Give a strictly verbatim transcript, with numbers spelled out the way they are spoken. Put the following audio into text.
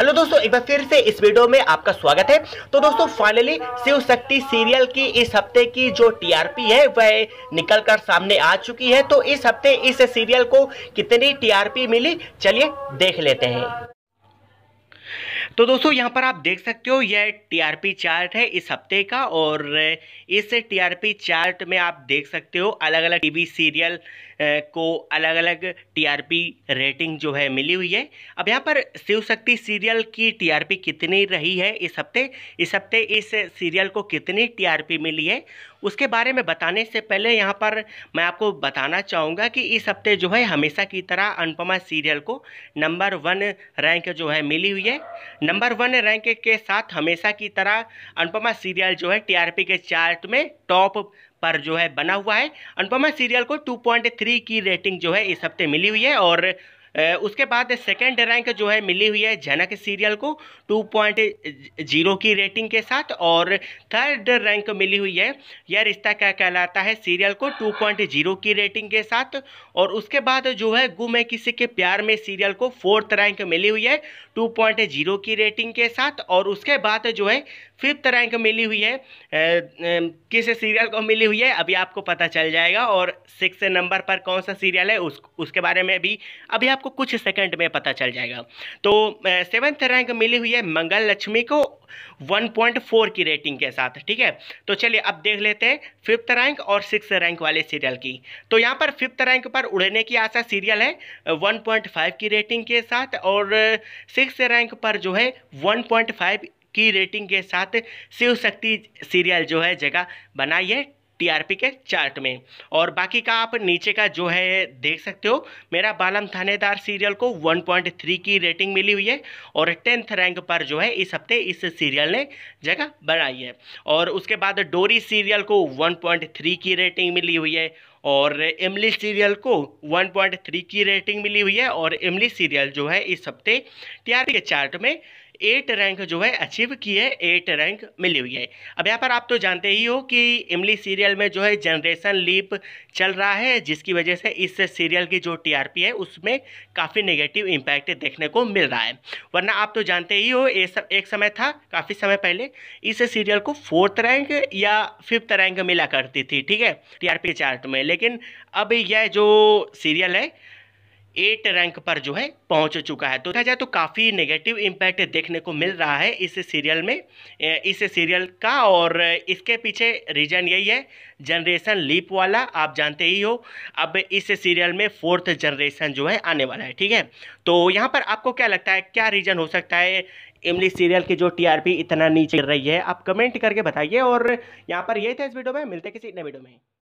Hello दोस्तों, एक बार फिर से इस वीडियो में आपका स्वागत है। तो दोस्तों फाइनली शिव शक्ति सीरियल की इस हफ्ते की जो टीआरपी है वह निकलकर सामने आ चुकी है। तो इस हफ्ते इस सीरियल को कितनी टीआरपी मिली, चलिए देख लेते हैं। तो दोस्तों यहाँ पर आप देख सकते हो यह टीआरपी चार्ट है इस हफ्ते का, और इस टीआरपी चार्ट में आप देख सकते हो अलग अलग टीवी सीरियल को अलग अलग टीआरपी रेटिंग जो है मिली हुई है। अब यहाँ पर शिव शक्ति सीरियल की टीआरपी कितनी रही है इस हफ्ते, इस हफ्ते इस सीरियल को कितनी टीआरपी मिली है उसके बारे में बताने से पहले यहाँ पर मैं आपको बताना चाहूँगा कि इस हफ्ते जो है हमेशा की तरह अनुपमा सीरियल को नंबर वन रैंक जो है मिली हुई है। नंबर वन रैंक के साथ हमेशा की तरह अनुपमा सीरियल जो है टीआरपी के चार्ट में टॉप पर जो है बना हुआ है। अनुपमा सीरियल को टू पॉइंट थ्री की रेटिंग जो है इस हफ्ते मिली हुई है, और उसके बाद सेकंड रैंक जो है मिली हुई है जनक सीरियल को टू पॉइंट ज़ीरो की रेटिंग के साथ, और थर्ड रैंक मिली हुई है यह रिश्ता क्या कहलाता है सीरियल को टू पॉइंट ज़ीरो की रेटिंग के साथ, और उसके बाद जो है गुम है किसी के प्यार में सीरियल को फोर्थ रैंक मिली हुई है टू पॉइंट ज़ीरो की रेटिंग के साथ, और उसके बाद जो है फिफ्थ रैंक मिली हुई है किस सीरियल को मिली हुई है अभी आपको पता चल जाएगा, और सिक्स नंबर पर कौन सा सीरियल है उस उसके बारे में भी अभी आपको कुछ सेकंड में पता चल जाएगा। तो सेवेंथ रैंक मिली हुई है मंगल लक्ष्मी को वन पॉइंट फ़ोर की रेटिंग के साथ, ठीक है। तो चलिए अब देख लेते हैं फिफ्थ रैंक और सिक्स रैंक वाले सीरियल की। तो यहाँ पर फिफ्थ रैंक पर उड़ने की आशा सीरियल है वन पॉइंट फ़ाइव की रेटिंग के साथ, और सिक्स रैंक पर जो है वन पॉइंट फ़ाइव की रेटिंग के साथ शिव शक्ति सीरियल जो है जगह बनाई है टीआरपी के चार्ट में। और बाकी का आप नीचे का जो है देख सकते हो, मेरा बालम थानेदार सीरियल को वन पॉइंट थ्री की रेटिंग मिली हुई है, और टेंथ रैंक पर जो है इस हफ्ते इस सीरियल ने जगह बनाई है, और उसके बाद डोरी सीरियल को वन पॉइंट थ्री की रेटिंग मिली हुई है, और इमली सीरियल को वन पॉइंट थ्री की रेटिंग मिली हुई है, और इमली सीरियल जो है इस हफ्ते टीआरपी के चार्ट में एट रैंक जो है अचीव की है, एट रैंक मिली हुई है। अब यहाँ पर आप तो जानते ही हो कि इमली सीरियल में जो है जनरेशन लीप चल रहा है, जिसकी वजह से इस सीरियल की जो टीआरपी है उसमें काफ़ी नेगेटिव इम्पैक्ट देखने को मिल रहा है। वरना आप तो जानते ही हो एक समय था, काफ़ी समय पहले इस सीरियल को फोर्थ रैंक या फिफ्थ रैंक मिला करती थी, ठीक है, टीआरपी चार्ट में। लेकिन अब यह जो सीरियल है एट रैंक पर जो है पहुंच चुका है। तो देखा जाए तो काफ़ी नेगेटिव इम्पैक्ट देखने को मिल रहा है इस सीरियल में, इस सीरियल का, और इसके पीछे रीज़न यही है जनरेशन लीप वाला, आप जानते ही हो अब इस सीरियल में फोर्थ जनरेशन जो है आने वाला है, ठीक है। तो यहाँ पर आपको क्या लगता है, क्या रीज़न हो सकता है इमली सीरियल की जो टीआरपी इतना नीचे रही है, आप कमेंट करके बताइए। और यहाँ पर यही था इस वीडियो में, मिलते किसी नए वीडियो में।